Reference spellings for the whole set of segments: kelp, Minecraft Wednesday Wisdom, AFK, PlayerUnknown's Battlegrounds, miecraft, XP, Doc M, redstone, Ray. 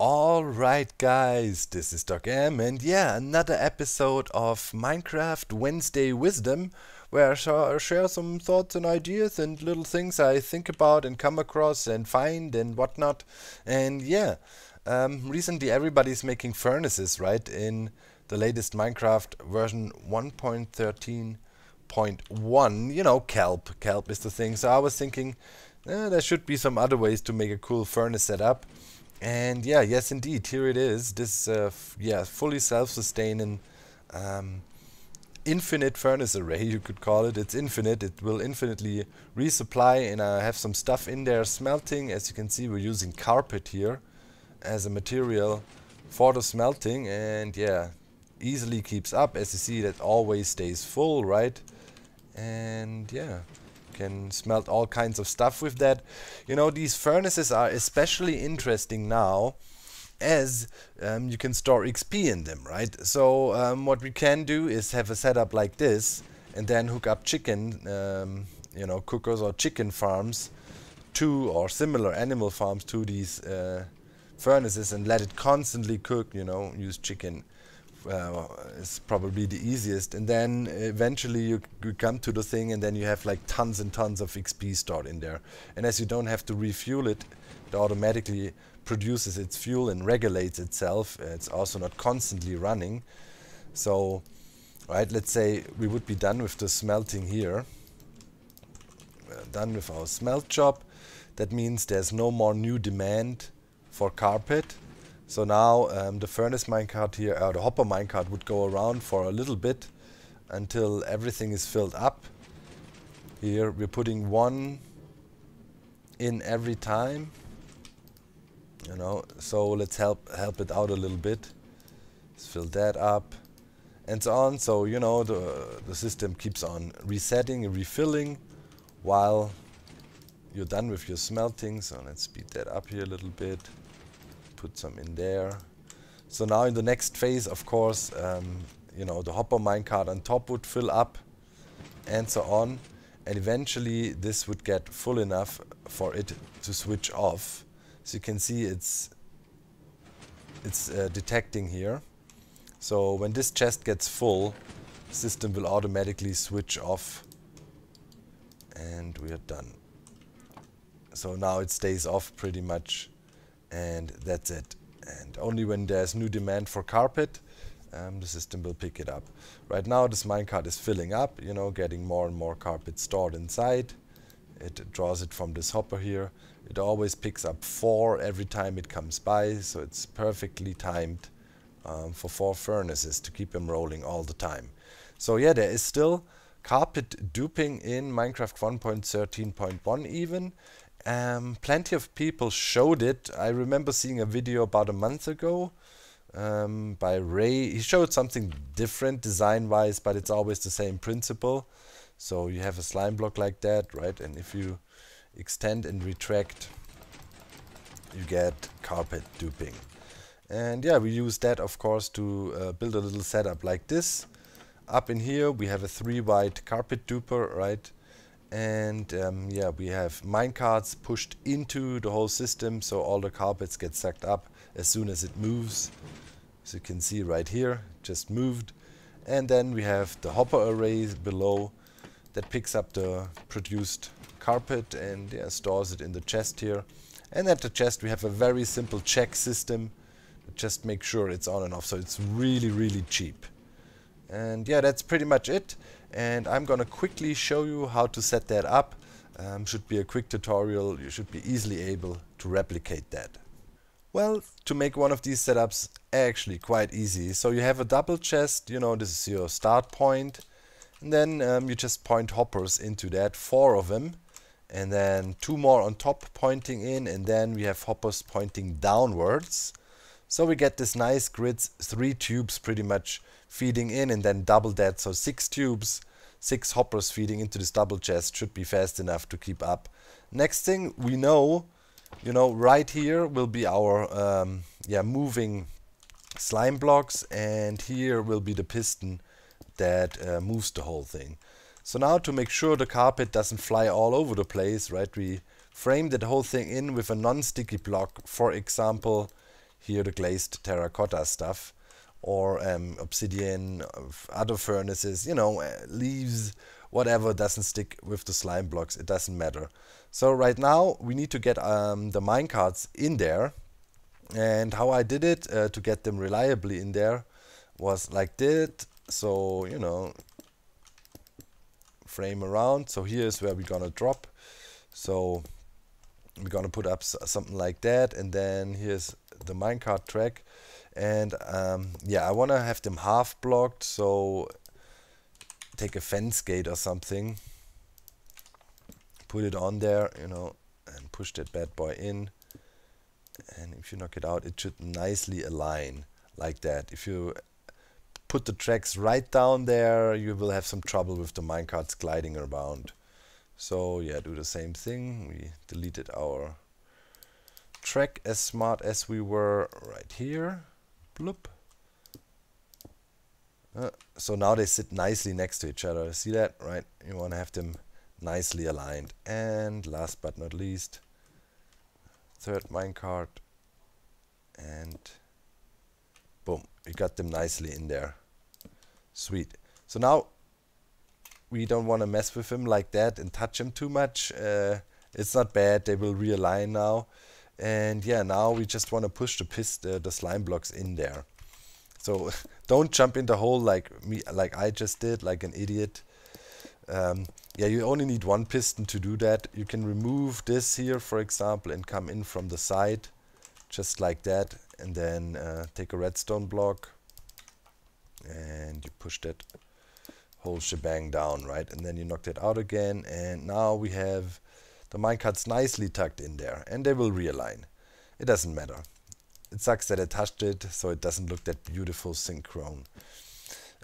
Alright guys, this is Doc M, and yeah, another episode of Minecraft Wednesday Wisdom, where I share some thoughts and ideas and little things I think about and come across and find and whatnot. And yeah, recently everybody's making furnaces, right, in the latest Minecraft version 1.13.1, you know, kelp is the thing. So I was thinking there should be some other ways to make a cool furnace setup. And yeah, yes indeed, here it is, this fully self-sustaining infinite furnace array, you could call it. It's infinite, it will infinitely resupply, and I have some stuff in there smelting. As you can see, we're using carpet here as a material for the smelting, and yeah, easily keeps up. As you see, that always stays full, right? And yeah, can smelt all kinds of stuff with that. You know, these furnaces are especially interesting now as you can store XP in them, right? So what we can do is have a setup like this and then hook up chicken, you know, cookers or chicken farms to, or similar animal farms to these furnaces, and let it constantly cook, you know, use chicken. It's probably the easiest, and then eventually you come to the thing and then you have like tons and tons of XP stored in there. And as you don't have to refuel it, it automatically produces its fuel and regulates itself. It's also not constantly running. So right, let's say we would be done with the smelting here, done with our smelt job. That means there's no more new demand for carpet. So now the furnace minecart here, or the hopper minecart, would go around for a little bit until everything is filled up. Here we're putting one in every time, you know, so let's help it out a little bit. Let's fill that up and so on. So, you know, the system keeps on resetting and refilling while you're done with your smelting. So let's speed that up here a little bit. Put some in there. So now in the next phase, of course, you know, the hopper minecart on top would fill up and so on, and eventually this would get full enough for it to switch off. So you can see it's detecting here. So when this chest gets full, the system will automatically switch off, and we are done. So now it stays off pretty much. And that's it. And only when there's new demand for carpet, the system will pick it up. Right now this minecart is filling up, you know, getting more and more carpet stored inside. It draws it from this hopper here. It always picks up 4 every time it comes by, so it's perfectly timed for 4 furnaces to keep them rolling all the time. So yeah, there is still carpet duping in Minecraft 1.13.1 even. Plenty of people showed it. I remember seeing a video about a month ago by Ray. He showed something different design-wise, but it's always the same principle. So you have a slime block like that, right? And if you extend and retract, you get carpet duping. And yeah, we use that, of course, to build a little setup like this. Up in here, we have a 3-wide carpet duper, right? And yeah, we have minecarts pushed into the whole system, so all the carpets get sucked up as soon as it moves. As you can see right here, just moved. And then we have the hopper array below that picks up the produced carpet and stores it in the chest here. And at the chest we have a very simple check system to just make sure it's on and off, so it's really, really cheap. And yeah, that's pretty much it. And I'm gonna quickly show you how to set that up. Should be a quick tutorial. You should be easily able to replicate that. Well, to make one of these setups, actually quite easy. So you have a double chest, you know, this is your start point, and then you just point hoppers into that, 4 of them, and then 2 more on top pointing in, and then we have hoppers pointing downwards. So we get this nice grid, 3 tubes pretty much feeding in, and then double that, so 6 tubes, 6 hoppers feeding into this double chest should be fast enough to keep up. Next thing we know, you know, right here will be our moving slime blocks, and here will be the piston that moves the whole thing. So now to make sure the carpet doesn't fly all over the place, right, we frame that whole thing in with a non-sticky block, for example, here the glazed terracotta stuff, or obsidian, other furnaces, you know, leaves, whatever doesn't stick with the slime blocks, it doesn't matter. So right now we need to get the minecarts in there, and how I did it to get them reliably in there was like that. So, you know, frame around. So here is where we're gonna drop. So we're gonna put up something like that, and then here's the minecart track. And yeah, I want to have them half blocked, so take a fence gate or something, put it on there, you know, and push that bad boy in. And if you knock it out, it should nicely align like that. If you put the tracks right down there, you will have some trouble with the minecarts gliding around. So yeah, do the same thing. We deleted our track as smart as we were right here. Bloop. So now they sit nicely next to each other. See that, right? You want to have them nicely aligned. And last but not least, third minecart, and boom, we got them nicely in there. Sweet. So now we don't want to mess with him like that and touch him too much. It's not bad. They will realign now. And yeah, now we just want to push the slime blocks in there. So don't jump in the hole like me, like I just did, like an idiot. Yeah, you only need one piston to do that. You can remove this here, for example, and come in from the side, just like that. And then take a redstone block, and you push that whole shebang down, right? And then you knock that out again, and now we have the minecarts nicely tucked in there, and they will realign. It doesn't matter. It sucks that I touched it, so it doesn't look that beautiful synchrone.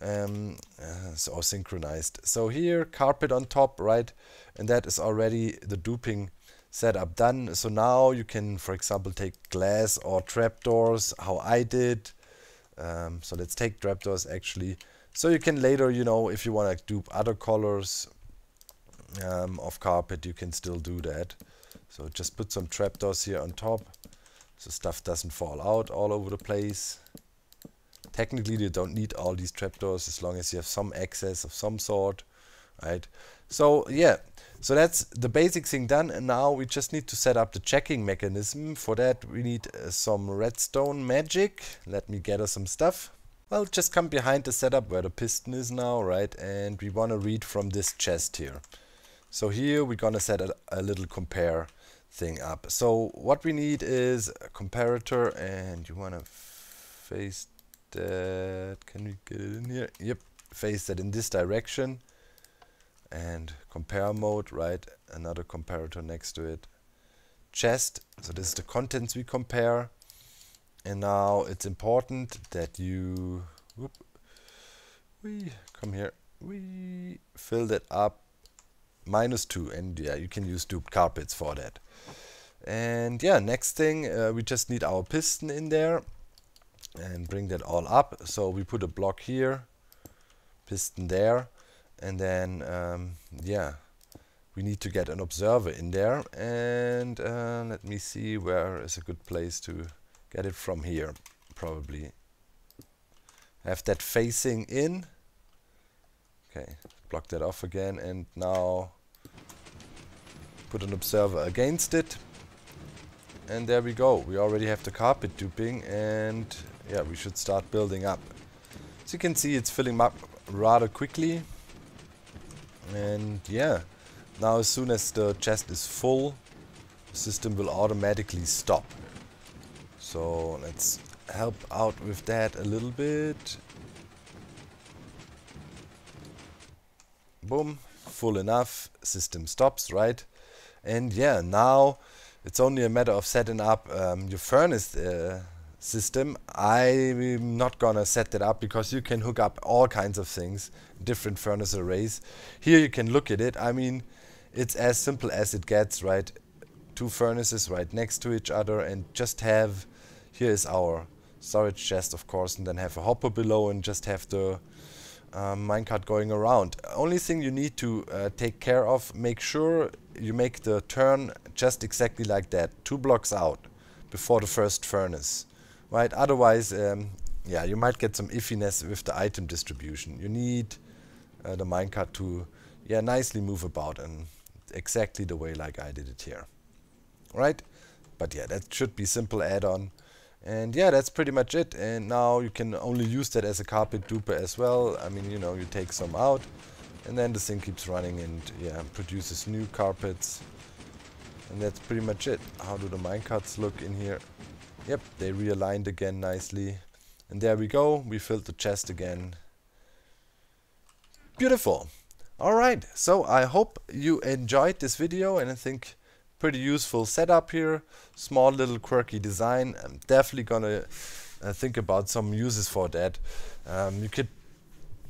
So synchronized. So here, carpet on top, right? And that is already the duping setup done. So now you can, for example, take glass or trapdoors, how I did. So let's take trapdoors actually. So you can later, you know, if you want to dupe other colors of carpet, you can still do that. So just put some trapdoors here on top, so stuff doesn't fall out all over the place. Technically, you don't need all these trapdoors as long as you have some access of some sort, right? So yeah, so that's the basic thing done, and now we just need to set up the checking mechanism. For that, we need some redstone magic. Let me gather some stuff. Well, just come behind the setup where the piston is now, right? And we want to read from this chest here. So here we're gonna set a little compare thing up. So what we need is a comparator, and you wanna face that. Can we get it in here? Yep, face that in this direction. And compare mode, right? Another comparator next to it. Chest. So this is the contents we compare. And now it's important that you we fill that up -2, and yeah, you can use duped carpets for that. And yeah, next thing, we just need our piston in there and bring that all up. So we put a block here, piston there, and then yeah, we need to get an observer in there. And let me see where is a good place to get it from here. Probably have that facing in. Okay, block that off again, and now put an observer against it, and there we go. We already have the carpet duping, and yeah, we should start building up. So you can see it's filling up rather quickly, and yeah, now as soon as the chest is full, the system will automatically stop. So let's help out with that a little bit. Boom, full enough, system stops, right? And yeah, now it's only a matter of setting up your furnace system. I'm not gonna set that up because you can hook up all kinds of things, different furnace arrays. Here you can look at it. I mean, it's as simple as it gets, right? Two furnaces right next to each other, and just have, here is our storage chest, of course, and then have a hopper below, and just have the minecart going around. Only thing you need to take care of, make sure you make the turn just exactly like that, 2 blocks out before the first furnace. right? Otherwise, yeah, you might get some iffiness with the item distribution. You need the minecart to, yeah, nicely move about and exactly the way like I did it here, right? But yeah, that should be simple add-on. And yeah, that's pretty much it. And now you can only use that as a carpet duper as well. I mean, you know, you take some out and then the thing keeps running and yeah, produces new carpets. And that's pretty much it. How do the minecarts look in here? Yep, they realigned again nicely. And there we go, we filled the chest again. Beautiful. Alright, so I hope you enjoyed this video, and I think pretty useful setup here. Small little quirky design. I'm definitely gonna think about some uses for that. You could,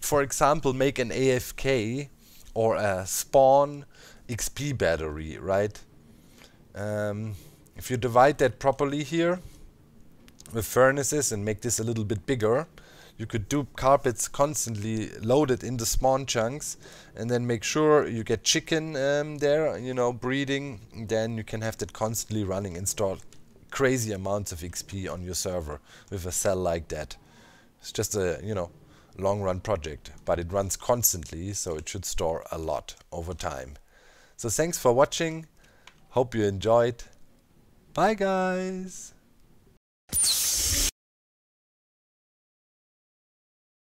for example, make an AFK or a spawn XP battery, right? If you divide that properly here with furnaces and make this a little bit bigger, you could do carpets constantly loaded in the spawn chunks, and then make sure you get chicken there, you know, breeding. Then you can have that constantly running and store crazy amounts of XP on your server with a cell like that. It's just a, you know, long run project, but it runs constantly, so it should store a lot over time. So thanks for watching. Hope you enjoyed. Bye guys.